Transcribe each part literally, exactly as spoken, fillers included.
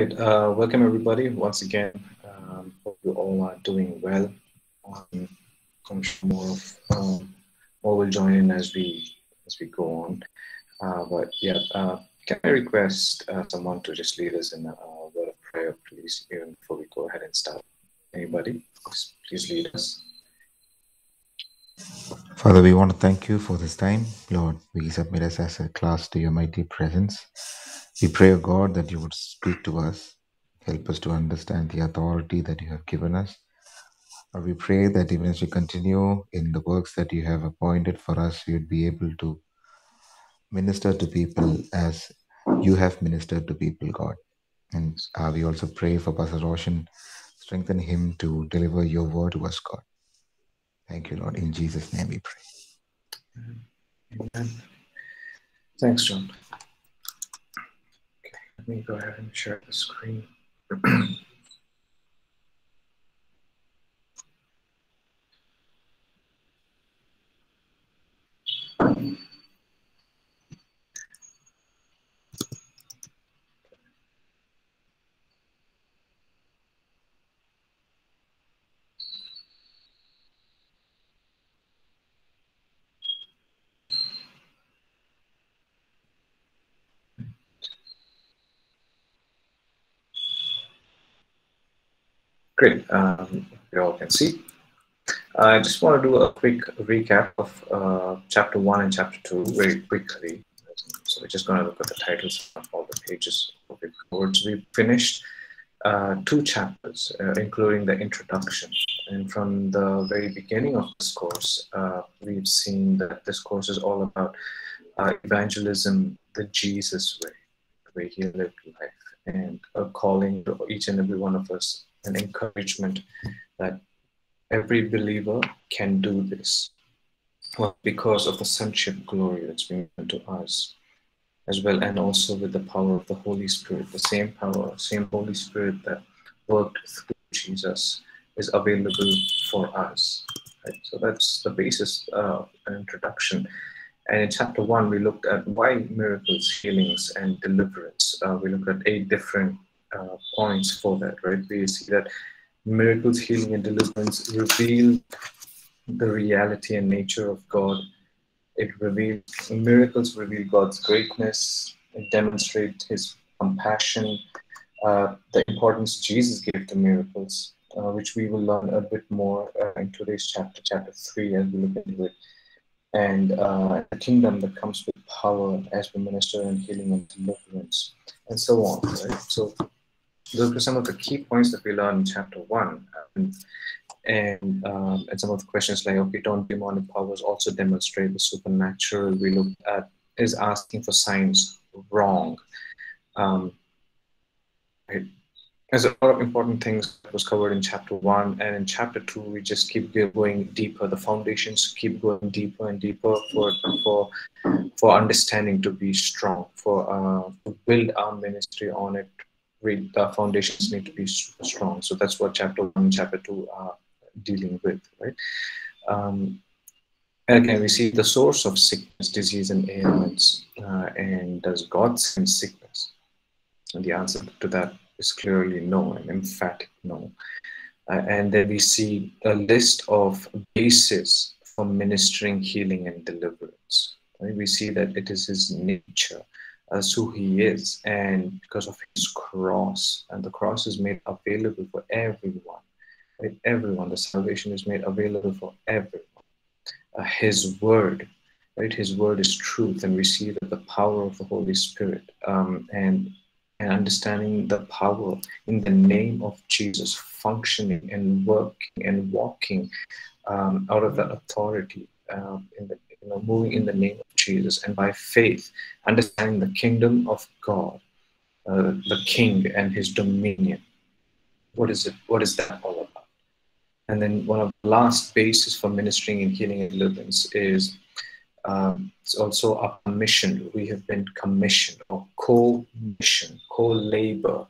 Uh, welcome everybody once again. Um, hope you all are doing well. Um, I'm sure more of um, more will join in as we as we go on. Uh, but yeah, uh, can I request uh, someone to just lead us in a word of prayer, please, even before we go ahead and start? Anybody, please, please lead us. Father, we want to thank you for this time, Lord. We submit us as a class to your mighty presence. We pray, O God, that you would speak to us, help us to understand the authority that you have given us. We pray that even as we continue in the works that you have appointed for us, we would be able to minister to people as you have ministered to people, God. And uh, we also pray for Pastor Roshan, strengthen him to deliver your word to us, God. Thank you, Lord. In Jesus' name we pray. Amen. Thanks, John. Let me go ahead and share the screen. Great, um, you all can see. I just want to do a quick recap of uh, chapter one and chapter two very quickly. So we're just going to look at the titles of all the pages of the words. We finished uh, two chapters, uh, including the introduction. And from the very beginning of this course, uh, we've seen that this course is all about uh, evangelism, the Jesus way, the way he lived life, and a calling to each and every one of us, an encouragement that every believer can do this, well, because of the sonship glory that's been given to us as well, and also with the power of the Holy Spirit. The same power, same Holy Spirit that worked through Jesus is available for us. Right? So that's the basis of an introduction. And in chapter one, we looked at why miracles, healings, and deliverance. Uh, we looked at eight different Uh, points for that, right? We see that miracles, healing, and deliverance reveal the reality and nature of God. It reveals, miracles reveal God's greatness, it demonstrates his compassion, uh, the importance Jesus gave to miracles, uh, which we will learn a bit more uh, in today's chapter, chapter three, as we look into it. And uh, the kingdom that comes with power as we minister and healing and deliverance, and so on, right? So those were some of the key points that we learned in chapter one. And, and, um, and some of the questions like, okay, don't demonic powers also demonstrate the supernatural? We looked at, is asking for signs wrong? Um, right? There's a lot of important things that was covered in chapter one, and in chapter two, we just keep going deeper. The foundations keep going deeper and deeper for for, for understanding to be strong, for uh, to build our ministry on it. We, the foundations need to be strong. So that's what chapter one and chapter two are dealing with, right? Um, and again, we see the source of sickness, disease, and ailments, uh, and does God send sickness? And the answer to that is clearly no, an emphatic no. Uh, and then we see a list of bases for ministering healing and deliverance. Right? We see that it is his nature, as who he is, and because of his cross. And the cross is made available for everyone. Right? Everyone, the salvation is made available for everyone. Uh, his word, right? His word is truth, and we see that the power of the Holy Spirit um, and and understanding the power in the name of Jesus, functioning and working and walking um, out of that authority, um, in the, you know, moving in the name of Jesus, and by faith, understanding the kingdom of God, uh, the King and his dominion. What is it? What is that all about? And then one of the last bases for ministering and healing and deliverance is Um, it's also our commission. We have been commissioned, or co-mission, co-labor,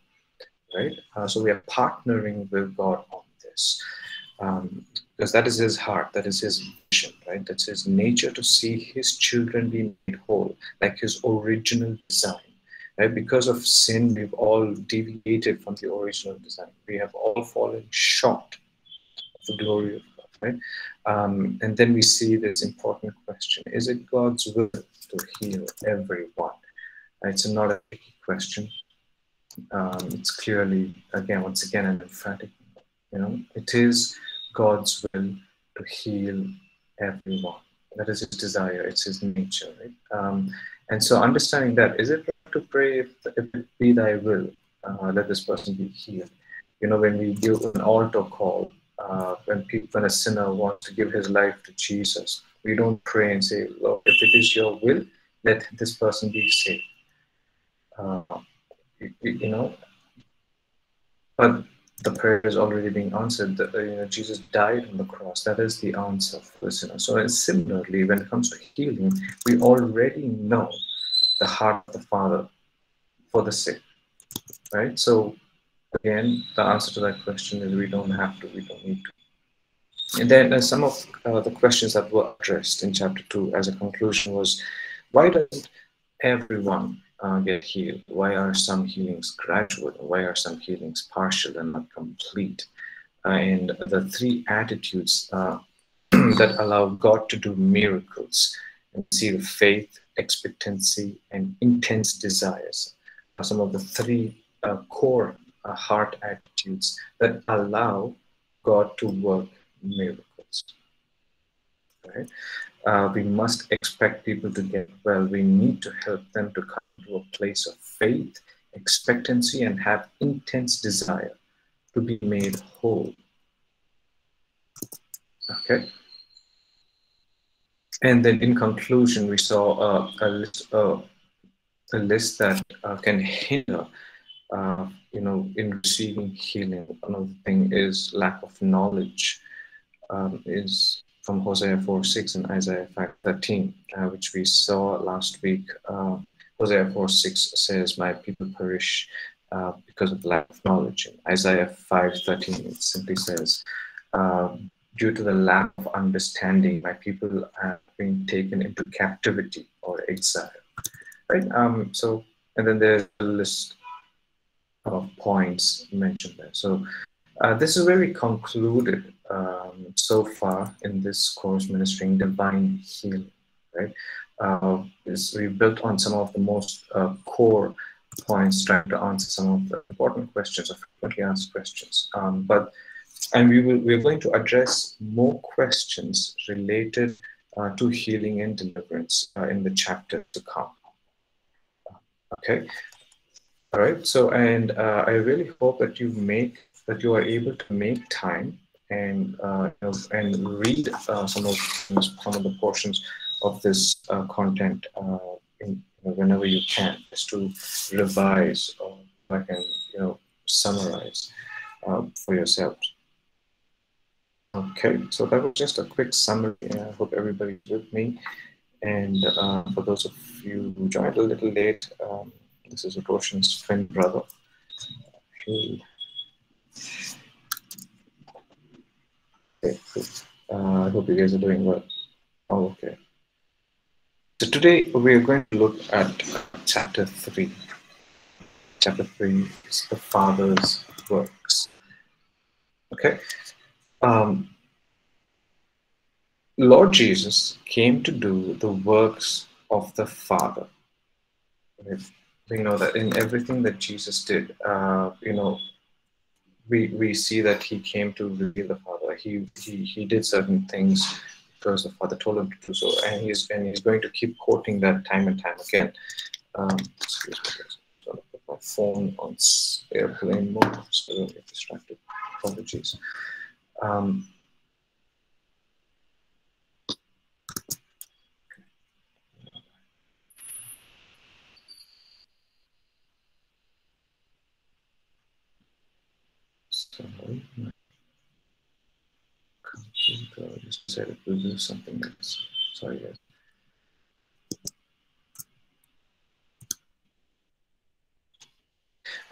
right? Uh, so we are partnering with God on this, um, because that is his heart, that is his vision, right? That's his nature, to see his children be made whole, like his original design. Right? Because of sin, we've all deviated from the original design. We have all fallen short of the glory of God. Right? Um, and then we see this important question. Is it God's will to heal everyone? Right? It's not a tricky question. Um, it's clearly, again, once again, an emphatic. You know, it is God's will to heal everyone. That is his desire. It's his nature. Right? Um, and so understanding that, is it right to pray, if, if it be thy will, uh, let this person be healed? You know, when we give an altar call, uh, when, people, when a sinner wants to give his life to Jesus, we don't pray and say, Lord, if it is your will, let this person be saved. Uh, you, you know, but the prayer is already being answered. The, you know, Jesus died on the cross. That is the answer for the sinner. So similarly, when it comes to healing, we already know the heart of the Father for the sick, right? So again, the answer to that question is we don't have to, we don't need to. And then uh, some of uh, the questions that were addressed in chapter two as a conclusion was, why doesn't everyone Uh, get healed? Why are some healings gradual? Why are some healings partial and not complete? Uh, and the three attitudes uh, that allow God to do miracles, and see the faith, expectancy, and intense desires are some of the three uh, core uh, heart attitudes that allow God to work miracles. Right? Uh, we must expect people to get well. We need to help them to come to a place of faith, expectancy, and have intense desire to be made whole. Okay. And then in conclusion, we saw uh, a, list, uh, a list that uh, can hinder, uh, you know, in receiving healing. Another thing is lack of knowledge, um, is from Hosea four six and Isaiah five thirteen, uh, which we saw last week. Uh, Hosea four six says, my people perish uh, because of lack of knowledge. In Isaiah five thirteen, it simply says, uh, due to the lack of understanding, my people have been taken into captivity or exile. Right? Um, so, and then there's a list of points mentioned there. So uh, this is where we concluded um, so far in this course, Ministering Divine Healing. Right? Uh, is we built on some of the most uh, core points, trying to answer some of the important questions, or frequently asked questions. Um, but and we will we're going to address more questions related uh, to healing and deliverance uh, in the chapter to come. Okay, all right. So and uh, I really hope that you make that you are able to make time and uh, and read uh, some of some of the portions of this uh, content uh, in, you know, whenever you can, just to revise or I can, you know, summarize uh, for yourselves. Okay, so that was just a quick summary, and I hope everybody's with me. And uh, for those of you who joined a little late, um, this is Roshan's twin brother. He, okay, cool. uh, I hope you guys are doing well. Oh, okay. So today we are going to look at chapter three. Chapter three is the Father's works. Okay. Um, Lord Jesus came to do the works of the Father. We know that in everything that Jesus did, uh, you know, we we see that he came to reveal the Father. He he he did certain things because the Father told him to do so, and he's and he's going to keep quoting that time and time again. Um, excuse me, I'm going to put my phone on airplane mode so I don't get distracted. Apologies. Um, sorry. So I just said it will do something else. Sorry, guys.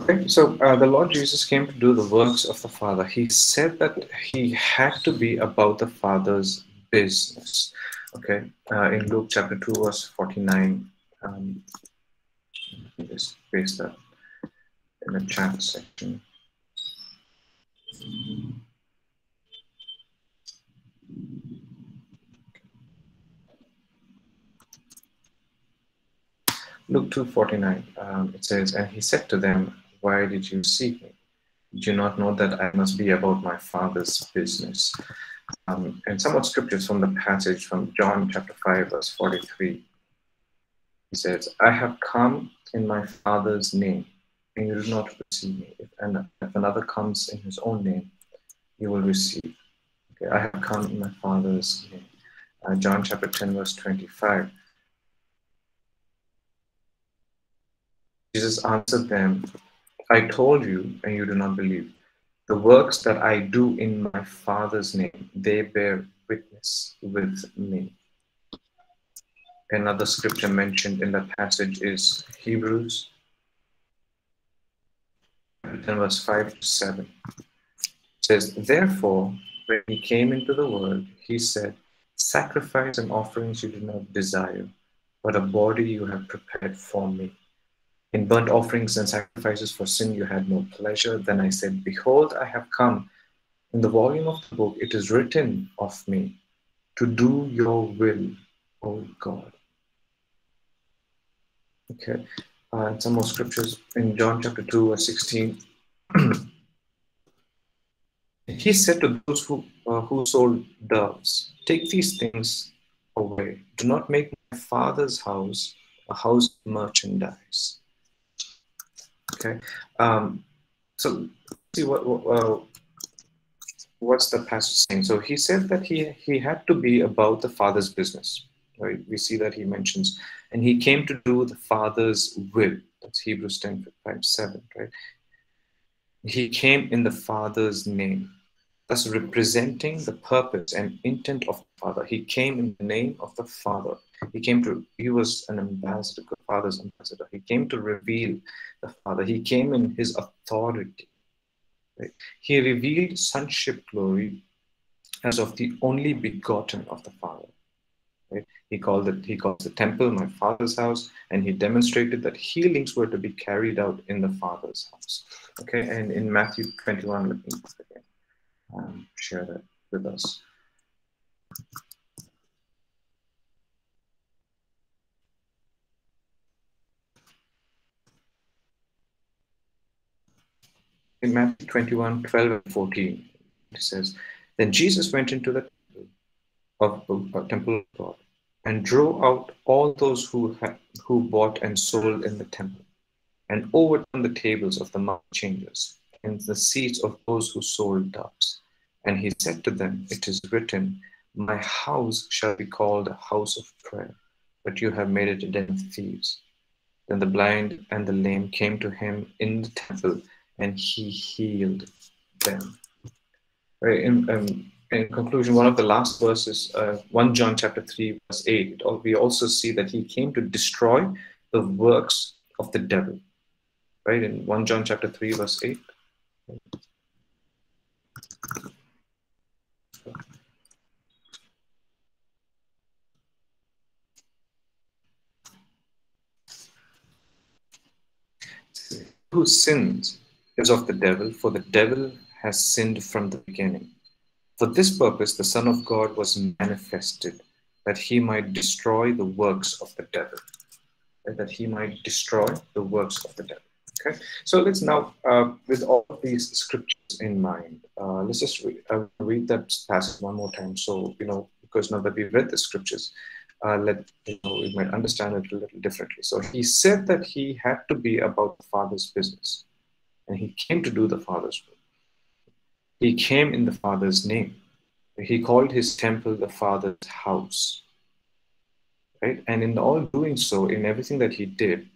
Okay, so uh, the Lord Jesus came to do the works of the Father. He said that he had to be about the Father's business. Okay, uh, in Luke chapter two, verse forty-nine, um, just paste that in the chat section. Luke two forty-nine, um, it says, and he said to them, why did you seek me? Did you not know that I must be about my Father's business? Um, and some of scriptures from the passage from John chapter five, verse forty-three. He says, I have come in my Father's name, and you do not receive me. If, and if another comes in his own name, you will receive. Okay, I have come in my Father's name. Uh, John chapter ten, verse twenty-five. Jesus answered them, I told you, and you do not believe. The works that I do in my Father's name, they bear witness with me. Another scripture mentioned in that passage is Hebrews ten, verse five to seven. It says, therefore, when he came into the world, he said, sacrifice and offerings you do not desire, but a body you have prepared for me. In burnt offerings and sacrifices for sin you had no pleasure. Then I said, behold, I have come. In the volume of the book it is written of me, to do your will, O God. Okay, uh, and some more scriptures in John chapter two, verse sixteen. He said to those who, uh, who sold doves, take these things away. Do not make my Father's house a house of merchandise. Okay, um, so see what uh, what's the passage saying? So he said that he he had to be about the Father's business. Right? We see that he mentions, and he came to do the Father's will. That's Hebrews ten five seven. Right? He came in the Father's name, thus representing the purpose and intent of the Father. He came in the name of the Father. He came to. He was an ambassador, the Father's ambassador. He came to reveal the Father. He came in his authority. Right? He revealed sonship glory as of the only begotten of the Father. Right? He called it. He calls the temple my Father's house, and he demonstrated that healings were to be carried out in the Father's house. Okay, and in Matthew twenty-one, let me again um, share that with us. In Matthew twenty-one, twelve and fourteen, it says, then Jesus went into the temple of, temple of God and drove out all those who, had, who bought and sold in the temple, and overturned the tables of the money changers and the seats of those who sold doves. And he said to them, it is written, my house shall be called a house of prayer, but you have made it a den of thieves. Then the blind and the lame came to him in the temple, and he healed them. Right. In, um, in conclusion, one of the last verses, uh, First John chapter three, verse eight, we also see that he came to destroy the works of the devil. Right, in First John chapter three, verse eight. Who sins is of the devil, for the devil has sinned from the beginning. For this purpose, the Son of God was manifested, that he might destroy the works of the devil. That he might destroy the works of the devil. Okay, so let's now, uh, with all of these scriptures in mind, uh, let's just read, uh, read that passage one more time. So, you know, because now that we've read the scriptures, Uh, let, you know, we might understand it a little differently. So he said that he had to be about the Father's business, and he came to do the Father's will. He came in the Father's name. He called his temple the Father's house. Right? And in all doing so, in everything that he did,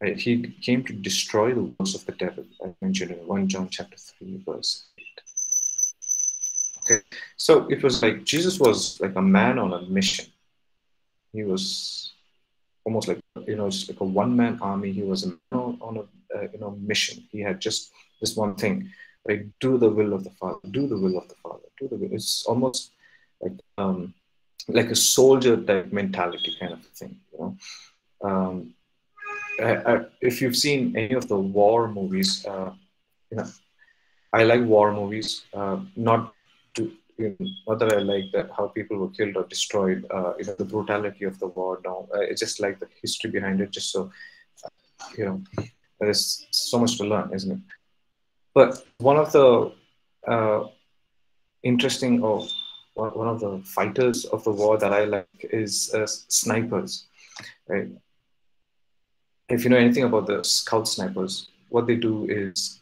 right, he came to destroy the works of the devil, as mentioned in First John chapter three, verse eight. Okay. So it was like Jesus was like a man on a mission. He was almost like, you know, just like a one-man army. He was on a, uh, you know, mission. He had just this one thing, like, do the will of the Father, do the will of the Father, do the will. It's almost like um, like a soldier type mentality kind of thing, you know. Um, uh, if you've seen any of the war movies, uh, you know, I like war movies, uh, not to, you know, not that I like that how people were killed or destroyed, uh, you know, the brutality of the war. Now uh, it's just like the history behind it, just so uh, you know, there's so much to learn, isn't it? But one of the uh, interesting or oh, one of the fighters of the war that I like is uh, snipers, right? If you know anything about the scout snipers, what they do is,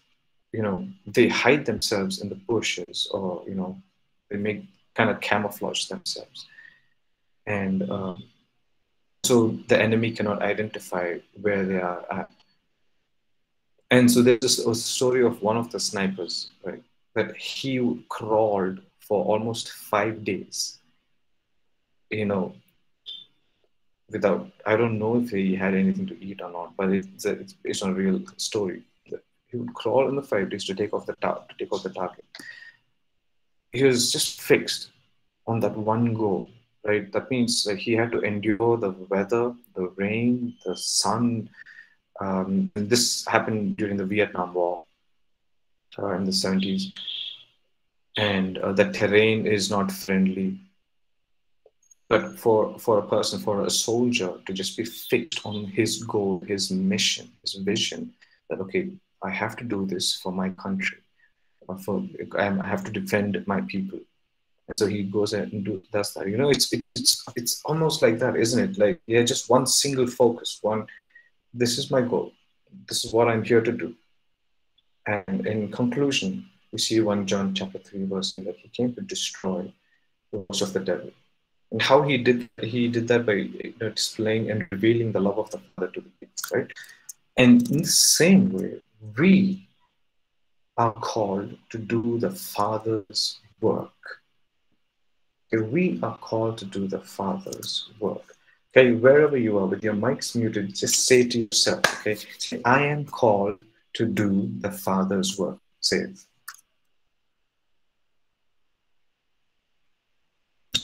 you know, they hide themselves in the bushes, or, you know, they make kind of camouflage themselves. And um, so the enemy cannot identify where they are at. And so there's a story of one of the snipers, right, that he crawled for almost five days, you know, without, I don't know if he had anything to eat or not, but it's, a, it's based on a real story. He would crawl in the five days to take off the tar to take off the target. He was just fixed on that one goal, right? That means that he had to endure the weather, the rain, the sun. Um, and this happened during the Vietnam War uh, in the seventies, and uh, the terrain is not friendly. But for for a person, for a soldier, to just be fixed on his goal, his mission, his vision, that okay, I have to do this for my country. For I have to defend my people. And so he goes and do, does that. You know, it's it's it's almost like that, isn't it? Like, yeah, just one single focus. One, this is my goal. This is what I'm here to do. And in conclusion, we see one John chapter three verse nine that he came to destroy the works of the devil. And how he did he did that by, you know, displaying and revealing the love of the Father to the people, right? And in the same way, we are called to do the Father's work. Okay, we are called to do the Father's work. Okay, wherever you are, with your mics muted, just say to yourself, okay, say, I am called to do the Father's work. Say it.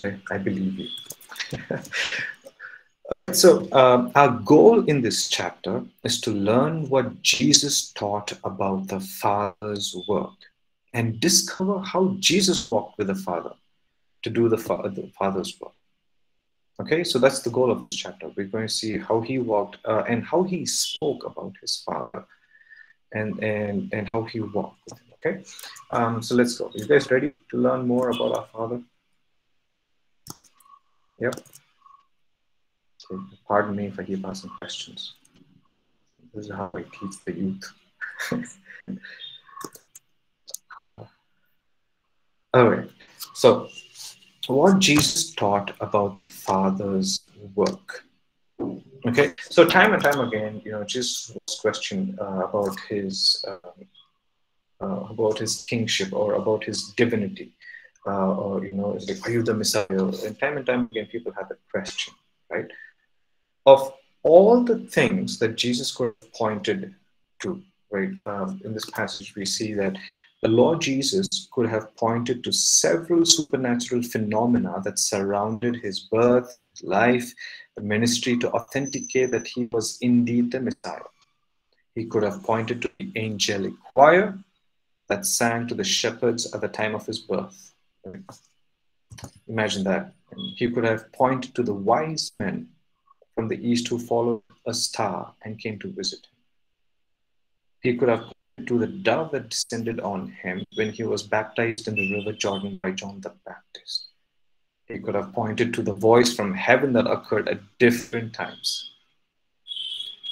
Okay, I believe you. So um, our goal in this chapter is to learn what Jesus taught about the Father's work and discover how Jesus walked with the Father to do the, fa the Father's work. Okay, so that's the goal of this chapter. We're going to see how he walked uh, and how he spoke about his Father and, and, and how he walked with him, okay? Um, so let's go. Are you guys ready to learn more about our Father? Yep. Pardon me if I keep asking questions. This is how I teach the youth. All right. So, what Jesus taught about the Father's work. Okay. So, time and time again, you know, Jesus was questioned uh, about his um, uh, about his kingship or about his divinity, uh, or you know, like, are you the Messiah? And time and time again, people have that question, right? Of all the things that Jesus could have pointed to, right? Um, in this passage, we see that the Lord Jesus could have pointed to several supernatural phenomena that surrounded his birth, life, the ministry to authenticate that he was indeed the Messiah. He could have pointed to the angelic choir that sang to the shepherds at the time of his birth. Right? Imagine that. He could have pointed to the wise men from the east who followed a star and came to visit him. He could have pointed to the dove that descended on him when he was baptized in the river Jordan by John the Baptist. He could have pointed to the voice from heaven that occurred at different times.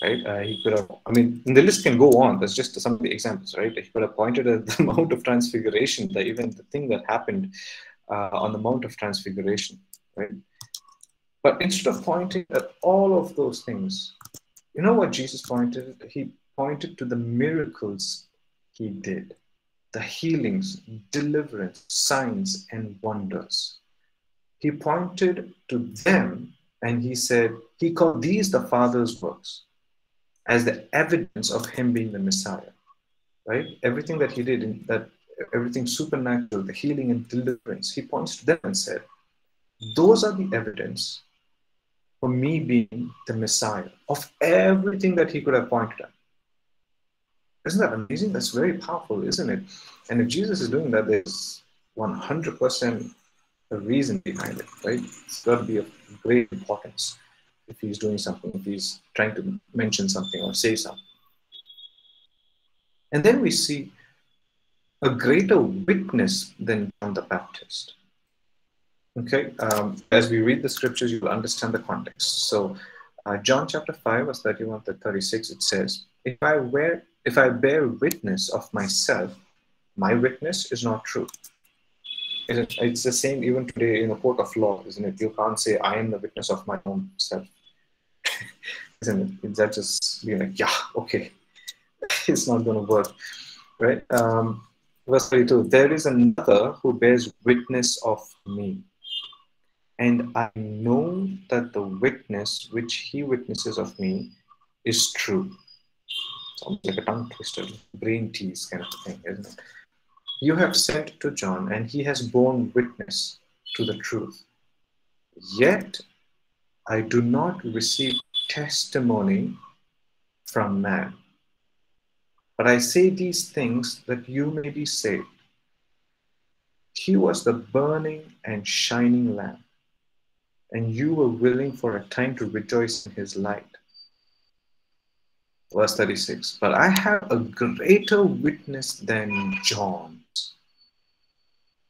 Right? Uh, he could have, I mean, the list can go on. That's just some of the examples, right? He could have pointed at the Mount of Transfiguration, the event, the thing that happened uh, on the Mount of Transfiguration, right? But instead of pointing at all of those things, you know what Jesus pointed? He pointed to the miracles he did, the healings, deliverance, signs, and wonders. He pointed to them and he said, he called these the Father's works as the evidence of him being the Messiah, right? Everything that he did, in that, everything supernatural, the healing and deliverance, he points to them and said, those are the evidence for me being the Messiah of everything that he could have pointed at. Isn't that amazing? That's very powerful, isn't it? And if Jesus is doing that, there's one hundred percent a reason behind it, right? It's got to be of great importance if he's doing something, if he's trying to mention something or say something. And then we see a greater witness than John the Baptist. Okay, um, as we read the scriptures, you will understand the context. So uh, John chapter five, verse thirty-one to thirty-six, it says, if I wear If I bear witness of myself, my witness is not true. It, it's the same even today in a court of law, isn't it? You can't say, I am the witness of my own self. Isn't it? That just being like, yeah, okay. It's not going to work, right? Um, verse thirty-two, there is another who bears witness of me. And I know that the witness which he witnesses of me is true. Like a tongue twister, brain tease kind of thing, isn't it? You have sent to John, and he has borne witness to the truth. Yet I do not receive testimony from man. But I say these things that you may be saved. He was the burning and shining lamp, and you were willing for a time to rejoice in his light. Verse thirty-six, but I have a greater witness than John's,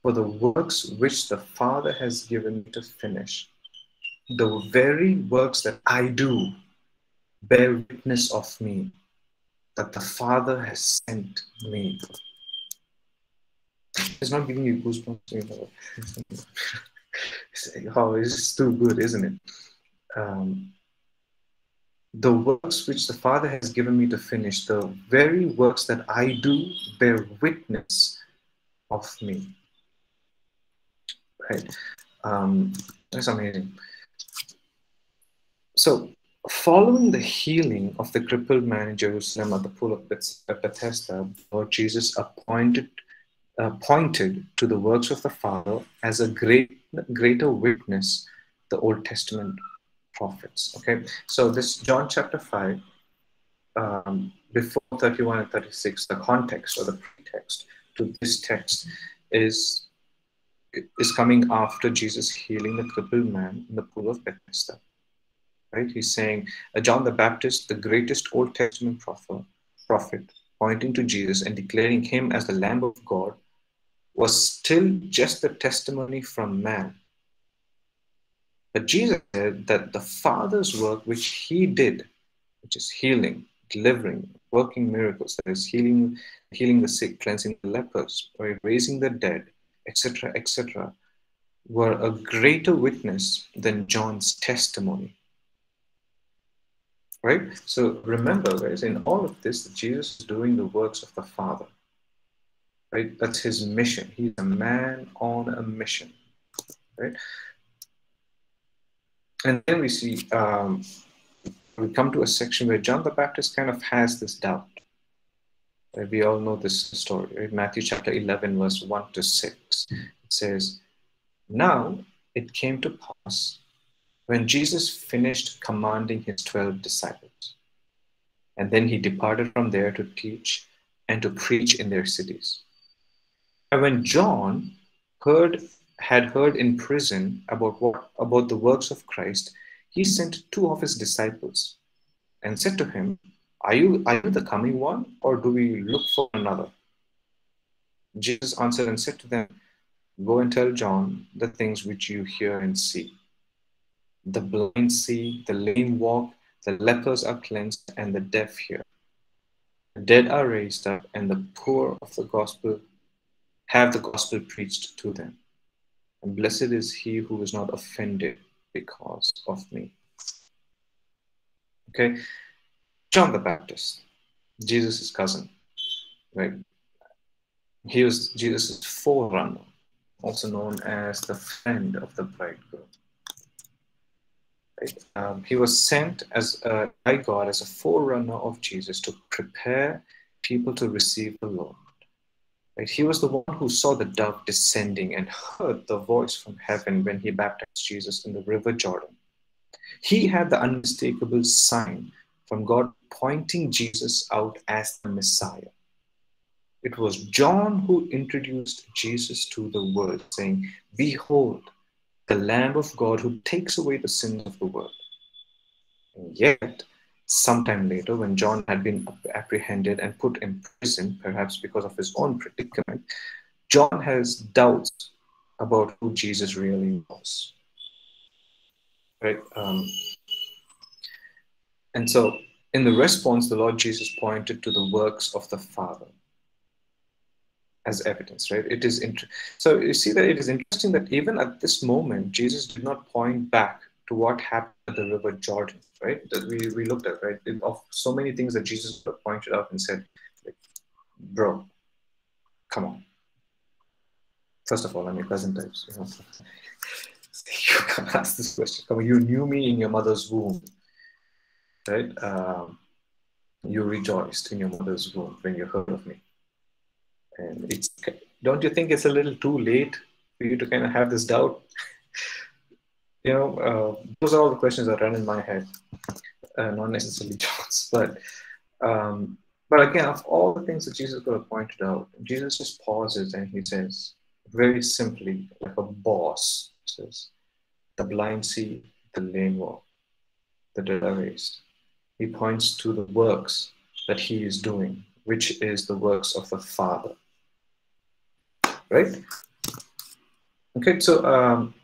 for the works which the Father has given me to finish, the very works that I do bear witness of me, that the Father has sent me. It's not giving you goosebumps. Oh, it's too good, isn't it? Um, The works which the Father has given me to finish, the very works that I do bear witness of me. Right? Um, that's amazing. So, following the healing of the crippled man in Jerusalem at the pool of Bethesda, Lord Jesus appointed, uh, pointed to the works of the Father as a great, greater witness, the Old Testament prophets. Okay, so this John chapter five, um, before thirty-one and thirty-six, the context or the pretext to this text is, is coming after Jesus healing the crippled man in the pool of Bethesda. Right? He's saying, John the Baptist, the greatest Old Testament prophet, prophet, pointing to Jesus and declaring him as the Lamb of God, was still just the testimony from man. But Jesus said that the Father's work, which he did, which is healing, delivering, working miracles, that is healing, healing the sick, cleansing the lepers, or raising the dead, et cetera, et cetera, were a greater witness than John's testimony. Right? So remember, guys, in all of this, Jesus is doing the works of the Father. Right? That's his mission. He's a man on a mission. Right? And then we see, um, we come to a section where John the Baptist kind of has this doubt. We all know this story. Matthew chapter eleven, verse one to six. It says, now it came to pass when Jesus finished commanding his twelve disciples. And then he departed from there to teach and to preach in their cities. And when John heard had heard in prison about, what, about the works of Christ, he sent two of his disciples and said to him, are you, are you the coming one, or do we look for another? Jesus answered and said to them, go and tell John the things which you hear and see. The blind see, the lame walk, the lepers are cleansed, and the deaf hear. The dead are raised up, and the poor of the gospel have the gospel preached to them. And blessed is he who is not offended because of me. Okay, John the Baptist, Jesus' cousin, right? He was Jesus' forerunner, also known as the friend of the bridegroom. Right? Um, he was sent as a, by God as a forerunner of Jesus to prepare people to receive the Lord. Right. He was the one who saw the dove descending and heard the voice from heaven when he baptized Jesus in the river Jordan, He had the unmistakable sign from God pointing Jesus out as the Messiah. It was John who introduced Jesus to the world, saying, "Behold, the Lamb of God who takes away the sins of the world." And yet, sometime later, when John had been apprehended and put in prison, perhaps because of his own predicament, John has doubts about who Jesus really was. Right? Um, and so, in the response, the Lord Jesus pointed to the works of the Father as evidence, right? It is int- so you see that it is interesting that even at this moment, Jesus did not point back to what happened at the River Jordan, right? That we, we looked at, right? Of so many things that Jesus pointed out and said, like, bro, come on. First of all, I'm your cousin types. You know? You can't ask this question. Come on, you knew me in your mother's womb, right? Um, you rejoiced in your mother's womb when you heard of me. And it's, don't you think it's a little too late for you to kind of have this doubt? You know, uh, those are all the questions that run in my head, uh, not necessarily John's. But, um, but again, of all the things that Jesus could have pointed out, Jesus just pauses and he says, very simply, like a boss, says, "The blind see, the lame walk, the dead are raised." He points to the works that he is doing, which is the works of the Father. Right? Okay, so... Um,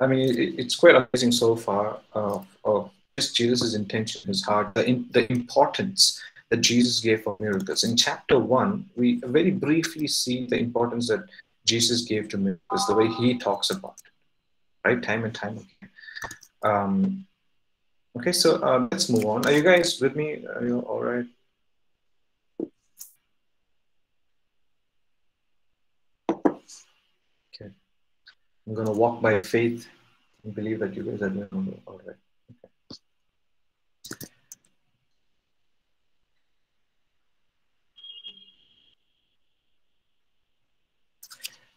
I mean, it, it's quite amazing so far uh, of just Jesus' intention, his heart, the, in, the importance that Jesus gave for miracles. In chapter one, we very briefly see the importance that Jesus gave to miracles, the way he talks about it, right? Time and time again. Um, okay, so uh, let's move on. Are you guys with me? Are you all right? I'm going to walk by faith and believe that you guys are doing all right. Okay.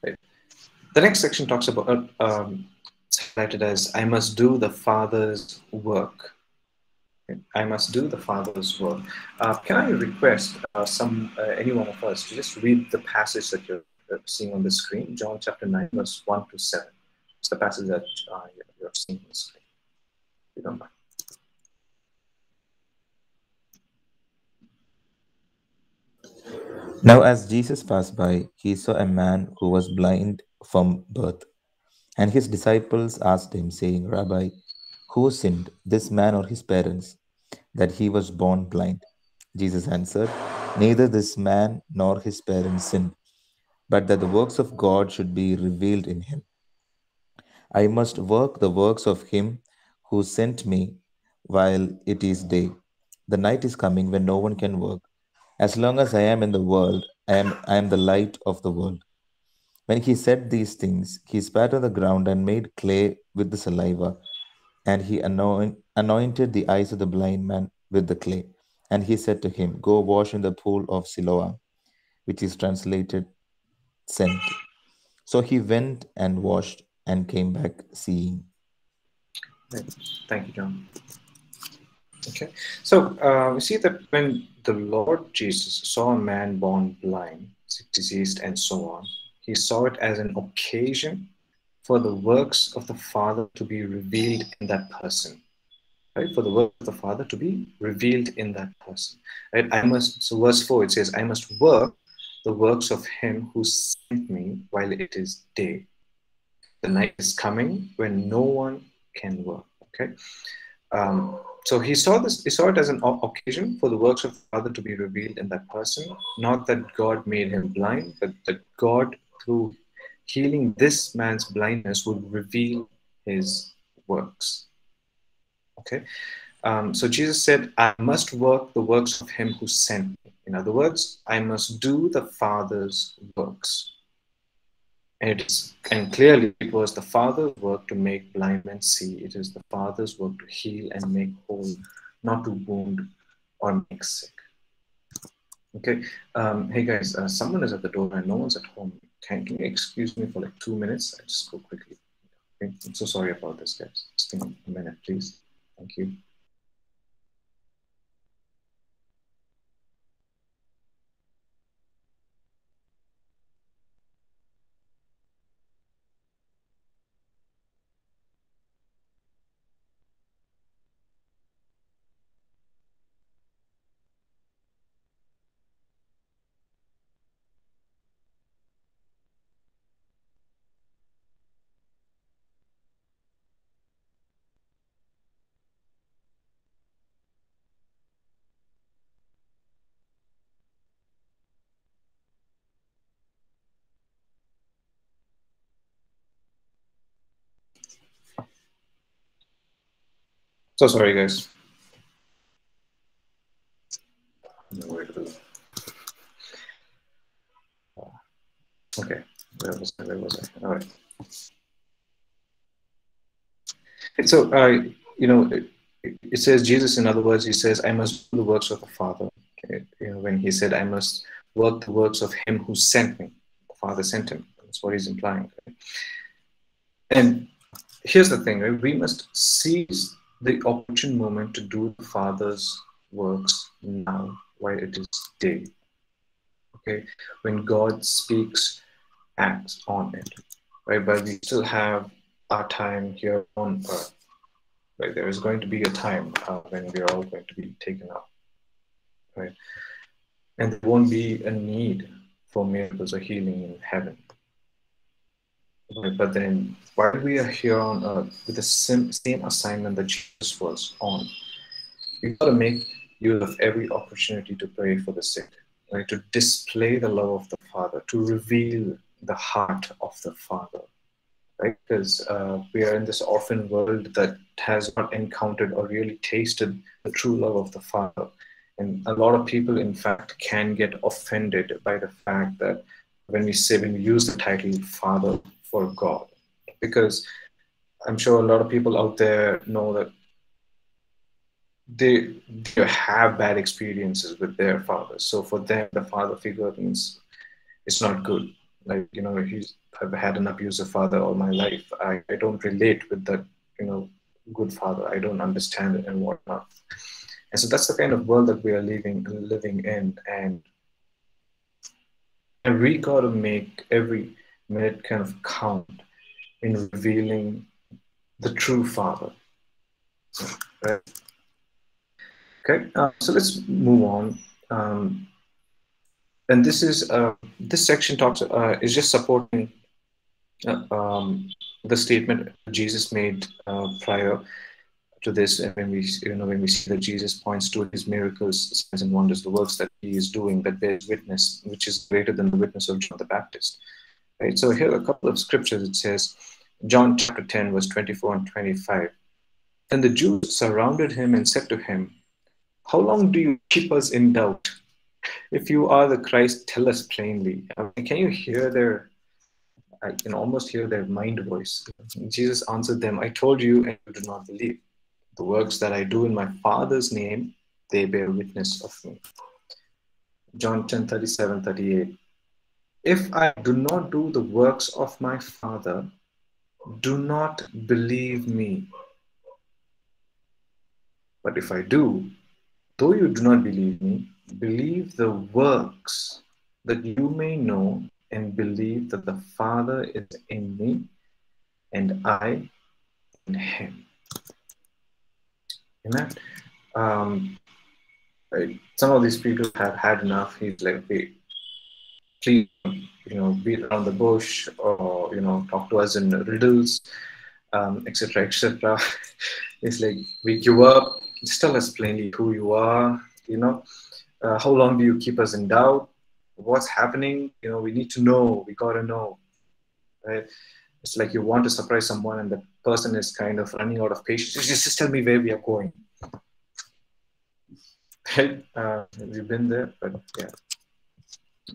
Right. The next section talks about, um, it's highlighted as, I must do the Father's work. Okay. I must do the Father's work. Uh, can I request uh, some, uh, any one of us to just read the passage that you're seeing on the screen, John chapter nine, verse one to seven. It's the passage that uh, you're seeing on the screen. If you don't mind. Now, as Jesus passed by, he saw a man who was blind from birth. And his disciples asked him, saying, "Rabbi, who sinned, this man or his parents, that he was born blind?" Jesus answered, "Neither this man nor his parents sinned, but that the works of God should be revealed in him. I must work the works of him who sent me while it is day. The night is coming when no one can work. As long as I am in the world, I am, I am the light of the world." When he said these things, he spat on the ground and made clay with the saliva, and he anoint, anointed the eyes of the blind man with the clay. And he said to him, "Go wash in the pool of Siloam," which is translated sent. So he went and washed and came back seeing. Thank you, John. Okay, so uh, we see that when the Lord Jesus saw a man born blind, diseased, and so on, he saw it as an occasion for the works of the Father to be revealed in that person. Right? For the work of the Father to be revealed in that person. Right? I must. So verse four, it says, "I must work the works of him who sent me while it is day. The night is coming when no one can work." Okay, um, so he saw this. He saw it as an occasion for the works of the Father to be revealed in that person. Not that God made him blind, but that God, through healing this man's blindness, would reveal his works. Okay, um, so Jesus said, "I must work the works of him who sent me." In other words, I must do the Father's works. And, it's, and clearly, it was the Father's work to make blind men see. It is the Father's work to heal and make whole, not to wound or make sick. Okay. Um, hey, guys, uh, someone is at the door and no one's at home. Can, can you excuse me for like two minutes? I'll just go quickly. Okay. I'm so sorry about this, guys. Just give me a minute, please. Thank you. So sorry, guys. Okay, where was I? Where was I? All right. And so, uh, you know, it, it says Jesus. In other words, he says, "I must do the works of the Father." Okay? You know, when he said, "I must work the works of Him who sent me," the Father sent him. That's what he's implying. Right? And here's the thing: right? We must seize the opportune moment to do the Father's works now while it is day. Okay, when God speaks, acts on it. Right, but we still have our time here on earth. Right, there is going to be a time uh, when we are all going to be taken up. Right, and there won't be a need for miracles or healing in heaven. Right, but then, while we are here on earth with the same, same assignment that Jesus was on, we've got to make use of every opportunity to pray for the sick, right? To display the love of the Father, to reveal the heart of the Father, right? Because uh, we are in this orphan world that has not encountered or really tasted the true love of the Father. And a lot of people, in fact, can get offended by the fact that when we say, when we use the title Father, for God, because I'm sure a lot of people out there know that they, they have bad experiences with their fathers. So for them, the father figure means it's not good. Like, you know, he's, I've had an abusive father all my life. I, I don't relate with that, you know, good father. I don't understand it and whatnot. And so that's the kind of world that we are living, living in. And, and we got to make every minute kind of count in revealing the true Father. Right? Okay, uh, so let's move on. Um, and this is uh, this section talks uh, is just supporting uh, um, the statement Jesus made uh, prior to this. And when we you know when we see that Jesus points to his miracles, signs, and wonders, the works that he is doing that bears witness, which is greater than the witness of John the Baptist. Right, so here are a couple of scriptures. It says, John chapter ten, verse twenty-four and twenty-five. Then the Jews surrounded him and said to him, "How long do you keep us in doubt? If you are the Christ, tell us plainly." I mean, can you hear their, I can almost hear their mind voice. Jesus answered them, "I told you and you do not believe. The works that I do in my Father's name, they bear witness of me." John ten, thirty-seven, thirty-eight. "If I do not do the works of my Father, do not believe me. But if I do, though you do not believe me, believe the works, that you may know and believe that the Father is in me and I in him." Amen. Um, some of these people have had enough. He's like, "Hey, please, you know, beat around the bush, or, you know, talk to us in riddles, um, et cetera, et cetera" It's like, we give up. Just tell us plainly who you are, you know. Uh, how long do you keep us in doubt? What's happening? You know, we need to know. We got to know, right? It's like you want to surprise someone and the person is kind of running out of patience. Just, just tell me where we are going. Right? Uh, we've been there, but yeah.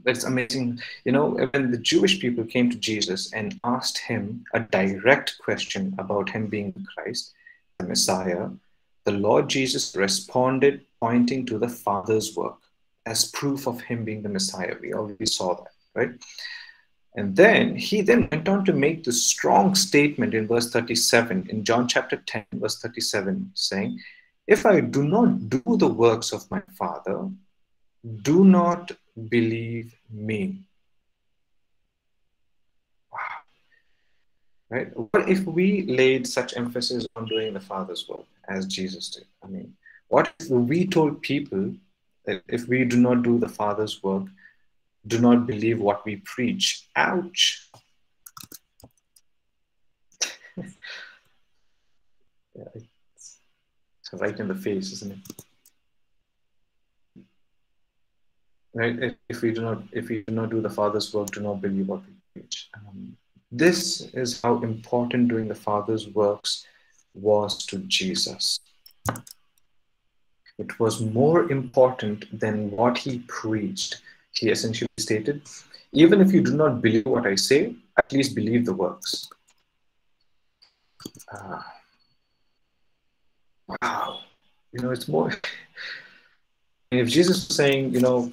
That's amazing. You know, when the Jewish people came to Jesus and asked him a direct question about him being the Christ, the Messiah, the Lord Jesus responded pointing to the Father's work as proof of him being the Messiah. We already saw that, right? And then he then went on to make the strong statement in verse thirty-seven, in John chapter ten, verse thirty-seven, saying, if I do not do the works of my Father, do not believe me. Wow. Right? What if we laid such emphasis on doing the Father's work as Jesus did? I mean, what if we told people that if we do not do the Father's work, do not believe what we preach? Ouch. Yeah, it's right in the face, isn't it? Right? If we do not, if we do not do the Father's work, do not believe what we preach. Um, this is how important doing the Father's works was to Jesus. It was more important than what he preached. He essentially stated, even if you do not believe what I say, at least believe the works. Uh, wow. You know, it's more. And if Jesus was saying, you know,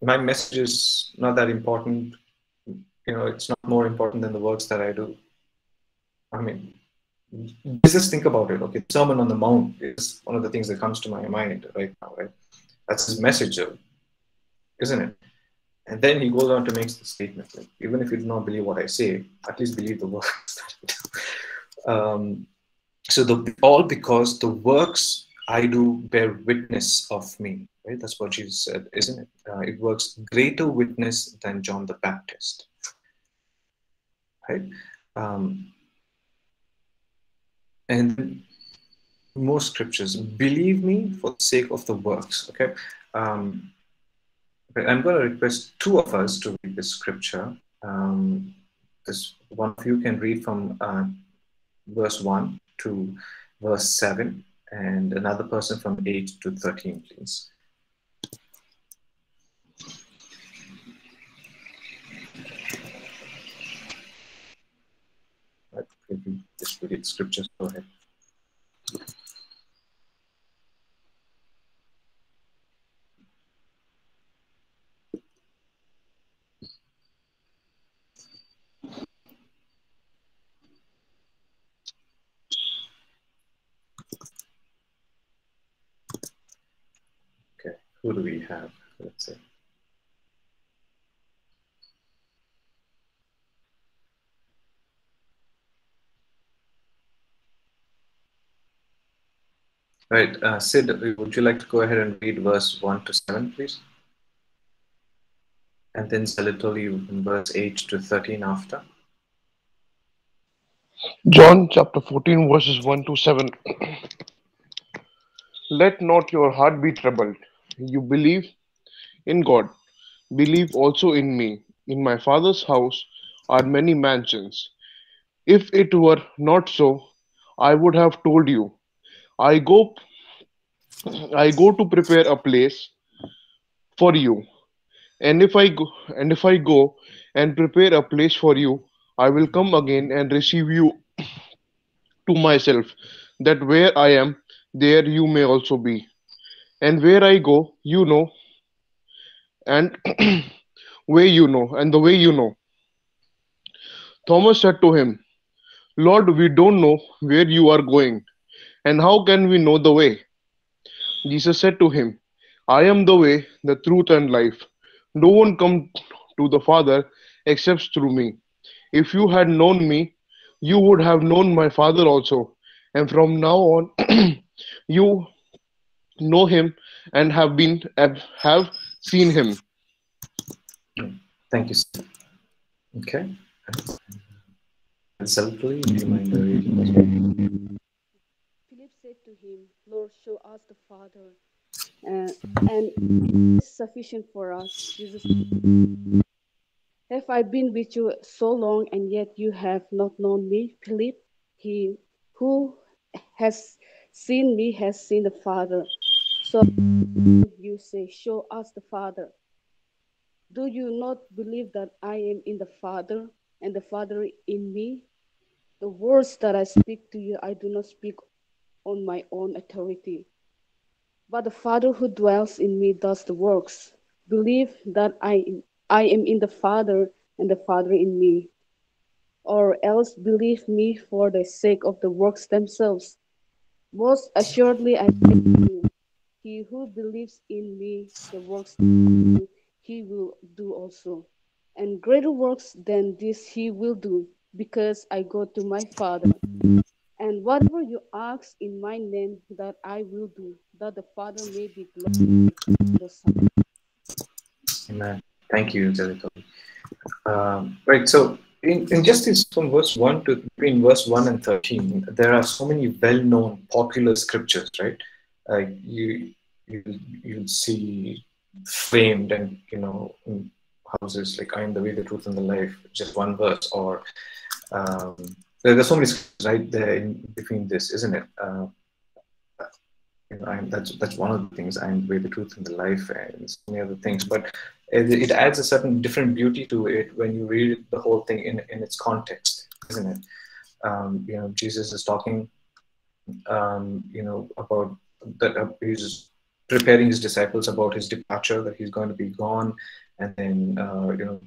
my message is not that important, you know, it's not more important than the works that I do. I mean, just think about it. Okay, Sermon on the Mount is one of the things that comes to my mind right now, right? That's his message, though, isn't it? And then he goes on to make the statement, like, even if you do not believe what I say, at least believe the works that I do. Um, so the, all because the works I do bear witness of me, right? That's what Jesus said, isn't it? Uh, it works greater witness than John the Baptist, right? Um, and more scriptures, believe me for the sake of the works, okay? Um, I'm going to request two of us to read this scripture. Um, this one of you can read from uh, verse one to verse seven, and another person from eight to thirteen, please. Right, just read scriptures. Go ahead. Who do we have? Let's see. Right, uh, Sid, would you like to go ahead and read verse one to seven, please? And then Salitoli in verse eight to thirteen after. John chapter fourteen, verses one to seven. Let not your heart be troubled. You believe in God, believe also in me. In my Father's house are many mansions. If it were not so, I would have told you. I go, I go to prepare a place for you. And if I go, and if I go and prepare a place for you, I will come again and receive you to myself, that where I am, there you may also be. And where I go, you know, and where you know, and the way you know. Thomas said to him, Lord, we don't know where you are going, and how can we know the way? Jesus said to him, I am the way, the truth, and life. No one comes to the Father except through me. If you had known me, you would have known my Father also. And from now on, you know him and have been have seen him. Thank you, sir. Okay. Philip said to him, Lord, show us the Father, uh, and it is sufficient for us. Jesus, have I been with you so long, and yet you have not known me? Philip, he who has seen me has seen the Father. So you say, show us the Father. Do you not believe that I am in the Father and the Father in me? The words that I speak to you, I do not speak on my own authority. But the Father who dwells in me does the works. Believe that I, I am in the Father and the Father in me, or else believe me for the sake of the works themselves. Most assuredly I say to you, he who believes in me, the works he will do also, and greater works than this he will do, because I go to my Father. And whatever you ask in my name, that I will do, that the Father may be glorified in the Son. Amen. Thank you, Jericho. Um, right, so in, in just this from verse one to between verse one and thirteen, there are so many well-known popular scriptures, right? Uh, you you you'll see framed and you know in houses like "I am the way, the truth, and the life," just one verse, or um, there, there's so many scriptures right there in between this, isn't it? Uh, you know, I'm, that's that's one of the things. I am the way, the truth, and the life, and so many other things, but it adds a certain different beauty to it when you read the whole thing in, in its context, isn't it? Um, you know, Jesus is talking, um, you know, about that uh, he's preparing his disciples about his departure, that he's going to be gone, and then uh, you know,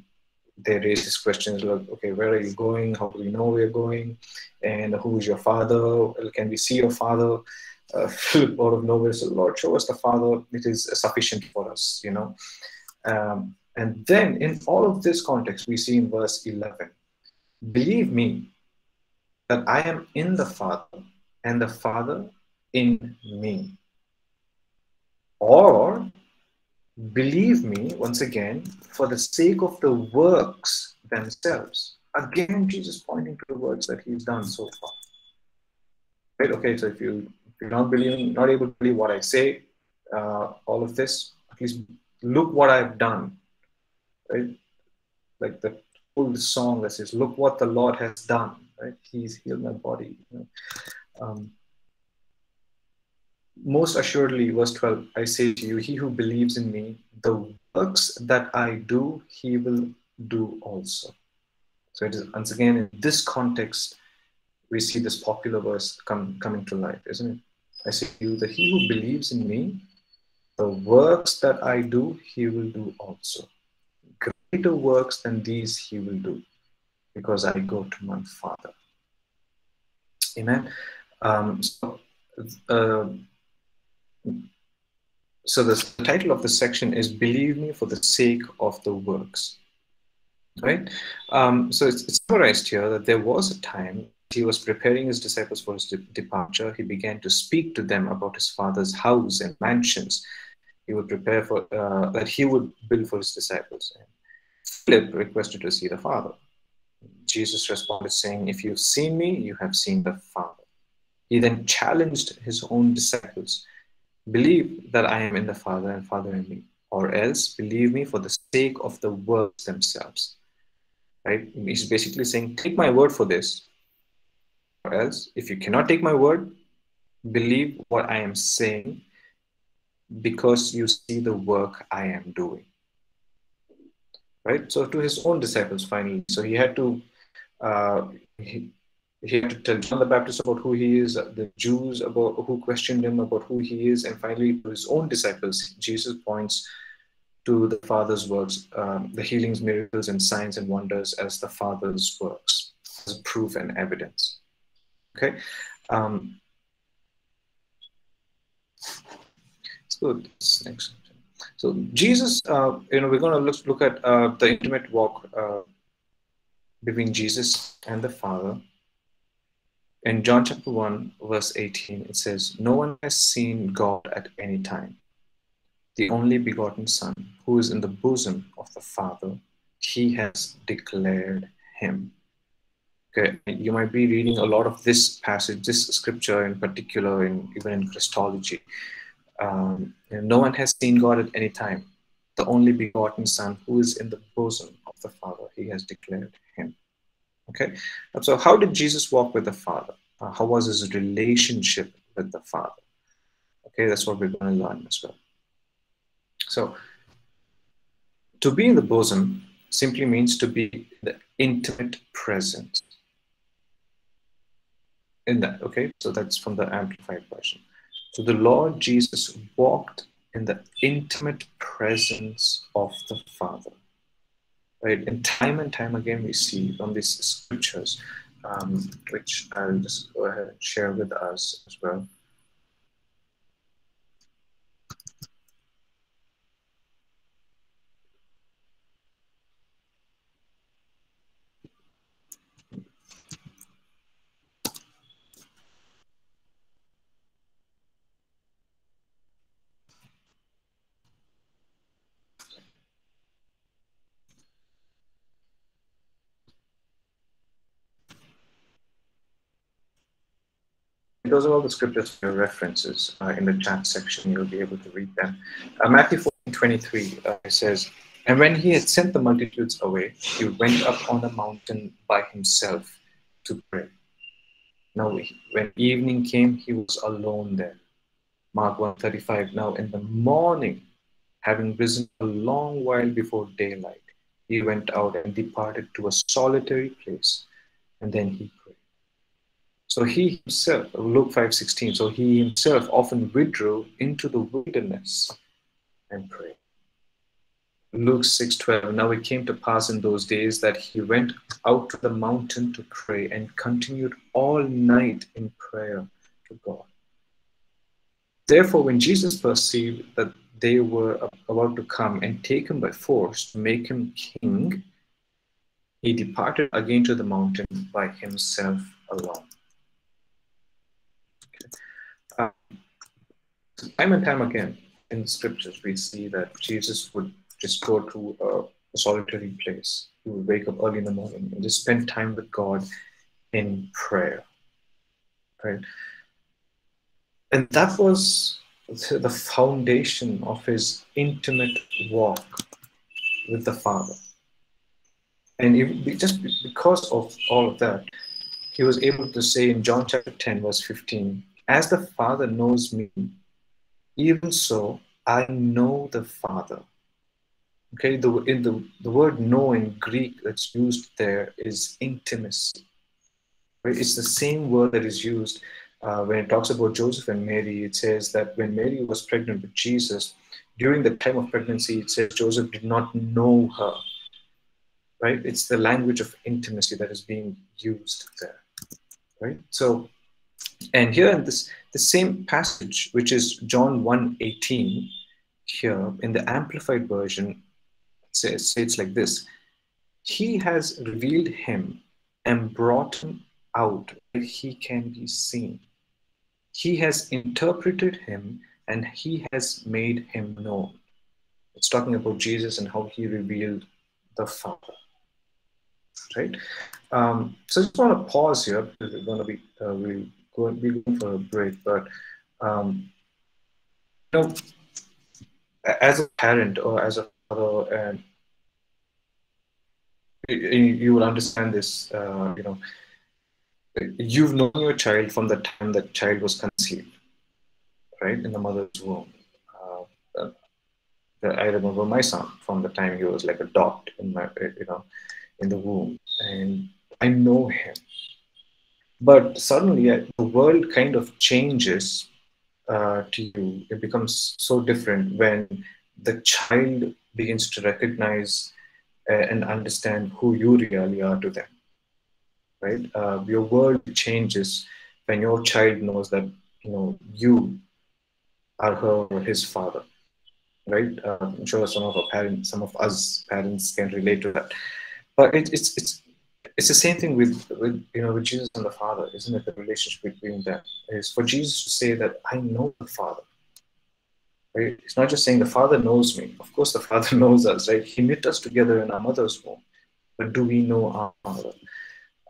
they raise these questions like, okay, where are you going? How do we know we are going? And who is your Father? Can we see your Father? Uh, Philip out of nowhere said, Lord, show us the Father. It is sufficient for us, you know. Um, and then in all of this context, we see in verse eleven, believe me that I am in the Father and the Father in me. Or believe me, once again, for the sake of the works themselves. Again, Jesus pointing to the works that he's done so far. Right? Okay, so if, you, if you're not believing, not able to believe what I say, uh, all of this, at least look what I've done, right? Like the old song that says, look what the Lord has done, right? He's healed my body. You know? um, most assuredly, verse twelve, I say to you, he who believes in me, the works that I do, he will do also. So it is, once again, in this context, we see this popular verse come, coming to life, isn't it? I say to you that he who believes in me, the works that I do, he will do also. Greater works than these he will do, because I go to my Father. Amen. Um, so, uh, so this, the title of the section is "Believe Me for the Sake of the Works." Right. Um, so it's, it's summarized here that there was a time he was preparing his disciples for his de departure. He began to speak to them about his Father's house and mansions. He would prepare for uh, that he would build for his disciples. And Philip requested to see the Father. Jesus responded saying, if you've seen me, you have seen the Father. He then challenged his own disciples, believe that I am in the Father and Father in me, or else believe me for the sake of the works themselves. Right? He's basically saying, take my word for this, or else if you cannot take my word, believe what I am saying, because you see the work I am doing. Right? So to his own disciples finally. So he had to uh, he, he had to tell John the Baptist about who he is, the Jews about who questioned him about who he is, and finally to his own disciples, Jesus points to the Father's works, um, the healings, miracles, and signs and wonders as the Father's works, as proof and evidence. Okay. Um, so this next. So Jesus, uh, you know, we're going to look look at uh, the intimate walk uh, between Jesus and the Father. In John chapter one, verse eighteen, it says, "No one has seen God at any time. The only begotten Son, who is in the bosom of the Father, he has declared him." Okay, you might be reading a lot of this passage, this scripture in particular, in, even in Christology. Um, no one has seen God at any time. The only begotten Son, who is in the bosom of the Father, he has declared him. Okay, so how did Jesus walk with the Father? Uh, how was his relationship with the Father? Okay, that's what we're going to learn as well. So, to be in the bosom simply means to be in the intimate presence. In that, okay, so that's from the Amplified Version. So the Lord Jesus walked in the intimate presence of the Father. right? And time and time again, we see from these scriptures, um, which I'll just go ahead and share with us as well. Those are all the scriptures for your references uh, in the chat section. You'll be able to read them. Uh, Matthew fourteen twenty-three uh, says, "And when he had sent the multitudes away, he went up on a mountain by himself to pray. Now, when evening came, he was alone there." Mark one thirty-five. "Now, in the morning, having risen a long while before daylight, he went out and departed to a solitary place, and then he prayed." So he himself, Luke five sixteen, so he himself often withdrew into the wilderness and prayed. Luke six twelve, "Now it came to pass in those days that he went out to the mountain to pray and continued all night in prayer to God. Therefore, when Jesus perceived that they were about to come and take him by force to make him king, he departed again to the mountain by himself alone." Um, time and time again in scriptures, we see that Jesus would just go to a, a solitary place. He would wake up early in the morning and just spend time with God in prayer, right? And that was the foundation of his intimate walk with the Father. And it, just because of all of that, he was able to say in John chapter ten, verse fifteen, "As the Father knows me, even so I know the Father." Okay, the, in the, the word "know" in Greek that's used there is intimacy. Right? It's the same word that is used uh, when it talks about Joseph and Mary. It says that when Mary was pregnant with Jesus, during the time of pregnancy, it says Joseph did not know her. Right? It's the language of intimacy that is being used there. Right? So, and here in this the same passage, which is John one eighteen, here in the Amplified Version, it says, says like this: "He has revealed him and brought him out that he can be seen. He has interpreted him and he has made him known." It's talking about Jesus and how he revealed the Father. Right? Um, so I just want to pause here because we're going to be uh, we'll going be going for a break. But um, you know, as a parent or as a father, and you, you will understand this. Uh, you know, you've known your child from the time that child was conceived, right, in the mother's womb. Uh, I remember my son from the time he was like a dot in my, you know, in the womb, and I know him. But suddenly uh, the world kind of changes uh, to you. It becomes so different when the child begins to recognize uh, and understand who you really are to them, right? Uh, your world changes when your child knows that, you know, you are her or his father, right? Uh, I'm sure some of our parents, some of us parents can relate to that. But it, it's, it's, It's the same thing with, with, you know, with Jesus and the Father, isn't it? The relationship between them is for Jesus to say that I know the Father. Right? It's not just saying the Father knows me. Of course, the Father knows us. Right? He knit us together in our mother's womb. But do we know our Father?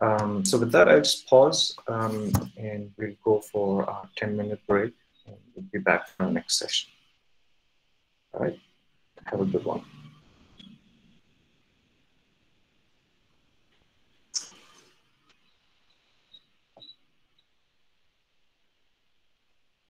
Um, so with that, I'll just pause um, and we'll go for our ten-minute break. And we'll be back for our next session. All right. Have a good one.